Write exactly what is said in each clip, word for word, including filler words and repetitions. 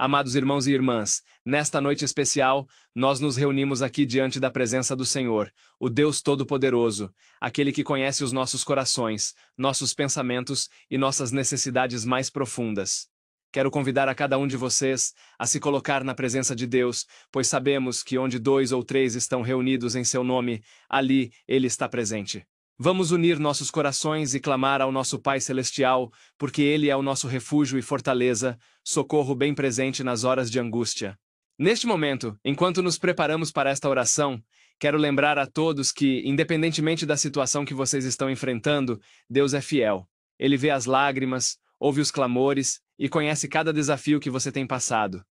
Amados irmãos e irmãs, nesta noite especial, nós nos reunimos aqui diante da presença do Senhor, o Deus Todo-Poderoso, aquele que conhece os nossos corações, nossos pensamentos e nossas necessidades mais profundas. Quero convidar a cada um de vocês a se colocar na presença de Deus, pois sabemos que onde dois ou três estão reunidos em seu nome, ali Ele está presente. Vamos unir nossos corações e clamar ao nosso Pai Celestial, porque Ele é o nosso refúgio e fortaleza, socorro bem presente nas horas de angústia. Neste momento, enquanto nos preparamos para esta oração, quero lembrar a todos que, independentemente da situação que vocês estão enfrentando, Deus é fiel. Ele vê as lágrimas, ouve os clamores e conhece cada desafio que você tem passado.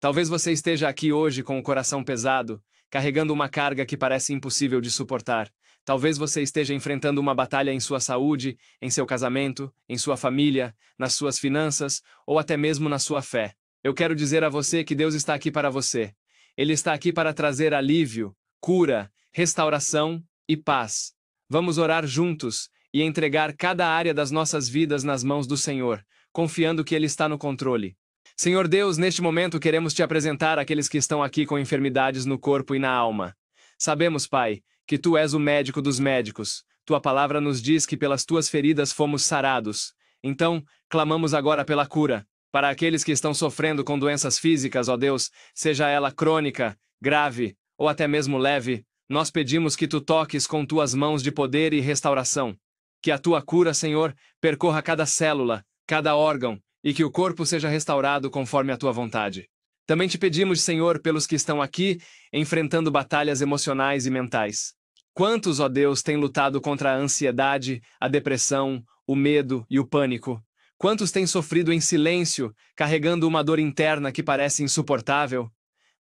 Talvez você esteja aqui hoje com o coração pesado, carregando uma carga que parece impossível de suportar. Talvez você esteja enfrentando uma batalha em sua saúde, em seu casamento, em sua família, nas suas finanças ou até mesmo na sua fé. Eu quero dizer a você que Deus está aqui para você. Ele está aqui para trazer alívio, cura, restauração e paz. Vamos orar juntos e entregar cada área das nossas vidas nas mãos do Senhor, confiando que Ele está no controle. Senhor Deus, neste momento queremos te apresentar aqueles que estão aqui com enfermidades no corpo e na alma. Sabemos, Pai, que Tu és o médico dos médicos. Tua palavra nos diz que pelas Tuas feridas fomos sarados. Então, clamamos agora pela cura. Para aqueles que estão sofrendo com doenças físicas, ó Deus, seja ela crônica, grave ou até mesmo leve, nós pedimos que Tu toques com Tuas mãos de poder e restauração. Que a Tua cura, Senhor, percorra cada célula, cada órgão, e que o corpo seja restaurado conforme a Tua vontade. Também te pedimos, Senhor, pelos que estão aqui, enfrentando batalhas emocionais e mentais. Quantos, ó Deus, têm lutado contra a ansiedade, a depressão, o medo e o pânico? Quantos têm sofrido em silêncio, carregando uma dor interna que parece insuportável?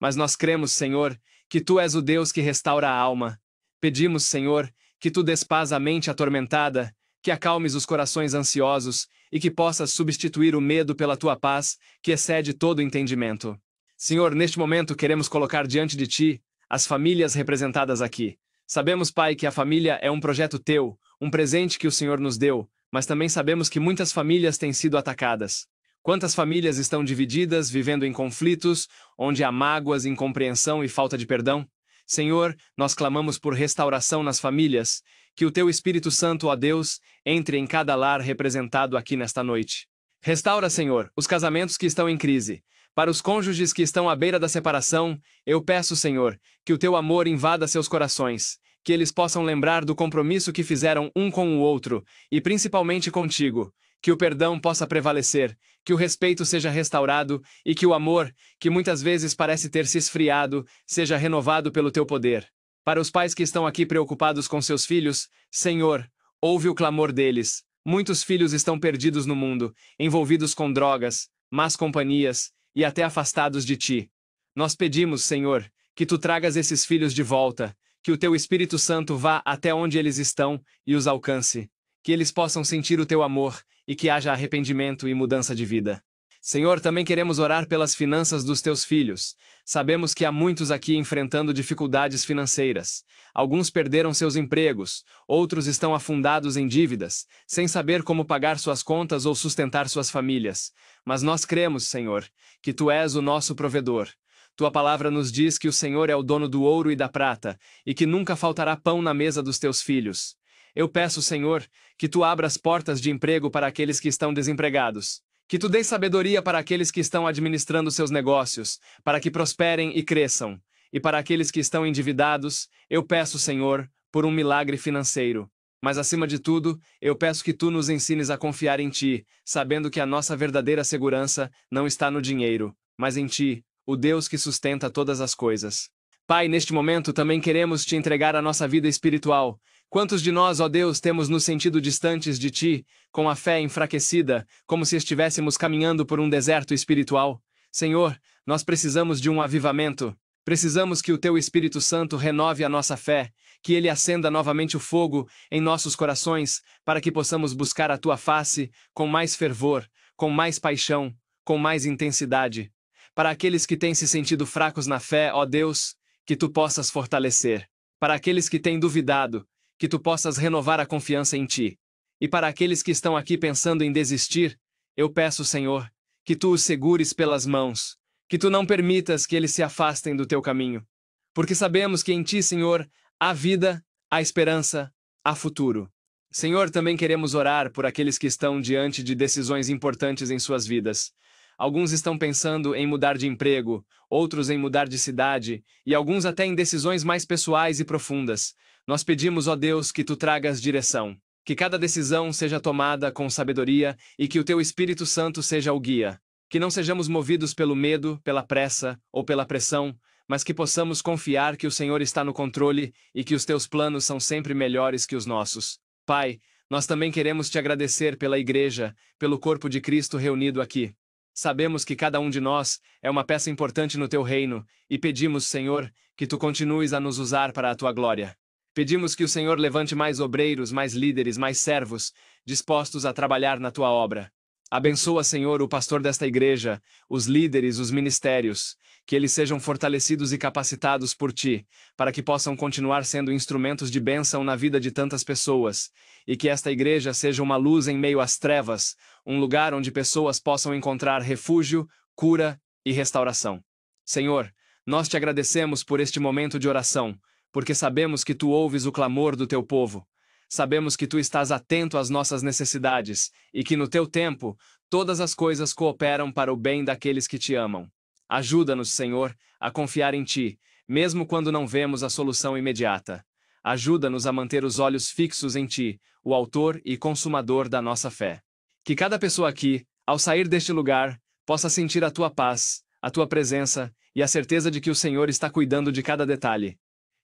Mas nós cremos, Senhor, que Tu és o Deus que restaura a alma. Pedimos, Senhor, que Tu despaz a mente atormentada, que acalmes os corações ansiosos e que possas substituir o medo pela Tua paz, que excede todo entendimento. Senhor, neste momento queremos colocar diante de Ti as famílias representadas aqui. Sabemos, Pai, que a família é um projeto Teu, um presente que o Senhor nos deu, mas também sabemos que muitas famílias têm sido atacadas. Quantas famílias estão divididas, vivendo em conflitos, onde há mágoas, incompreensão e falta de perdão? Senhor, nós clamamos por restauração nas famílias, que o Teu Espírito Santo, ó Deus, entre em cada lar representado aqui nesta noite. Restaura, Senhor, os casamentos que estão em crise. Para os cônjuges que estão à beira da separação, eu peço, Senhor, que o Teu amor invada seus corações, que eles possam lembrar do compromisso que fizeram um com o outro, e principalmente contigo, que o perdão possa prevalecer, que o respeito seja restaurado e que o amor, que muitas vezes parece ter se esfriado, seja renovado pelo Teu poder. Para os pais que estão aqui preocupados com seus filhos, Senhor, ouve o clamor deles. Muitos filhos estão perdidos no mundo, envolvidos com drogas, más companhias e até afastados de Ti. Nós pedimos, Senhor, que Tu tragas esses filhos de volta, que o Teu Espírito Santo vá até onde eles estão e os alcance, que eles possam sentir o Teu amor e que haja arrependimento e mudança de vida. Senhor, também queremos orar pelas finanças dos Teus filhos. Sabemos que há muitos aqui enfrentando dificuldades financeiras. Alguns perderam seus empregos, outros estão afundados em dívidas, sem saber como pagar suas contas ou sustentar suas famílias. Mas nós cremos, Senhor, que Tu és o nosso provedor. Tua palavra nos diz que o Senhor é o dono do ouro e da prata, e que nunca faltará pão na mesa dos Teus filhos. Eu peço, Senhor, que Tu abras portas de emprego para aqueles que estão desempregados, que Tu dês sabedoria para aqueles que estão administrando seus negócios, para que prosperem e cresçam, e para aqueles que estão endividados, eu peço, Senhor, por um milagre financeiro. Mas acima de tudo, eu peço que Tu nos ensines a confiar em Ti, sabendo que a nossa verdadeira segurança não está no dinheiro, mas em Ti, o Deus que sustenta todas as coisas. Pai, neste momento também queremos Te entregar a nossa vida espiritual. Quantos de nós, ó Deus, temos nos sentido distantes de Ti, com a fé enfraquecida, como se estivéssemos caminhando por um deserto espiritual? Senhor, nós precisamos de um avivamento. Precisamos que o Teu Espírito Santo renove a nossa fé, que Ele acenda novamente o fogo em nossos corações, para que possamos buscar a Tua face com mais fervor, com mais paixão, com mais intensidade. Para aqueles que têm se sentido fracos na fé, ó Deus, que Tu possas fortalecer. Para aqueles que têm duvidado, que Tu possas renovar a confiança em Ti. E para aqueles que estão aqui pensando em desistir, eu peço, Senhor, que Tu os segures pelas mãos, que tu não permitas que eles se afastem do teu caminho. Porque sabemos que em ti, Senhor, há vida, há esperança, há futuro. Senhor, também queremos orar por aqueles que estão diante de decisões importantes em suas vidas. Alguns estão pensando em mudar de emprego, outros em mudar de cidade, e alguns até em decisões mais pessoais e profundas. Nós pedimos, ó Deus, que tu tragas direção, que cada decisão seja tomada com sabedoria e que o teu Espírito Santo seja o guia. Que não sejamos movidos pelo medo, pela pressa ou pela pressão, mas que possamos confiar que o Senhor está no controle e que os teus planos são sempre melhores que os nossos. Pai, nós também queremos te agradecer pela Igreja, pelo corpo de Cristo reunido aqui. Sabemos que cada um de nós é uma peça importante no teu reino, e pedimos, Senhor, que tu continues a nos usar para a tua glória. Pedimos que o Senhor levante mais obreiros, mais líderes, mais servos, dispostos a trabalhar na tua obra. Abençoa, Senhor, o pastor desta igreja, os líderes, os ministérios, que eles sejam fortalecidos e capacitados por ti, para que possam continuar sendo instrumentos de bênção na vida de tantas pessoas, e que esta igreja seja uma luz em meio às trevas, um lugar onde pessoas possam encontrar refúgio, cura e restauração. Senhor, nós te agradecemos por este momento de oração, porque sabemos que tu ouves o clamor do teu povo. Sabemos que tu estás atento às nossas necessidades, e que no teu tempo, todas as coisas cooperam para o bem daqueles que te amam. Ajuda-nos, Senhor, a confiar em ti, mesmo quando não vemos a solução imediata. Ajuda-nos a manter os olhos fixos em ti, o autor e consumador da nossa fé. Que cada pessoa aqui, ao sair deste lugar, possa sentir a tua paz, a tua presença e a certeza de que o Senhor está cuidando de cada detalhe.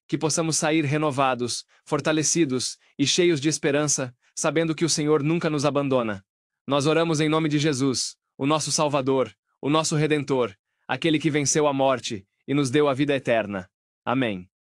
Que possamos sair renovados, fortalecidos e cheios de esperança, sabendo que o Senhor nunca nos abandona. Nós oramos em nome de Jesus, o nosso Salvador, o nosso Redentor, aquele que venceu a morte e nos deu a vida eterna. Amém.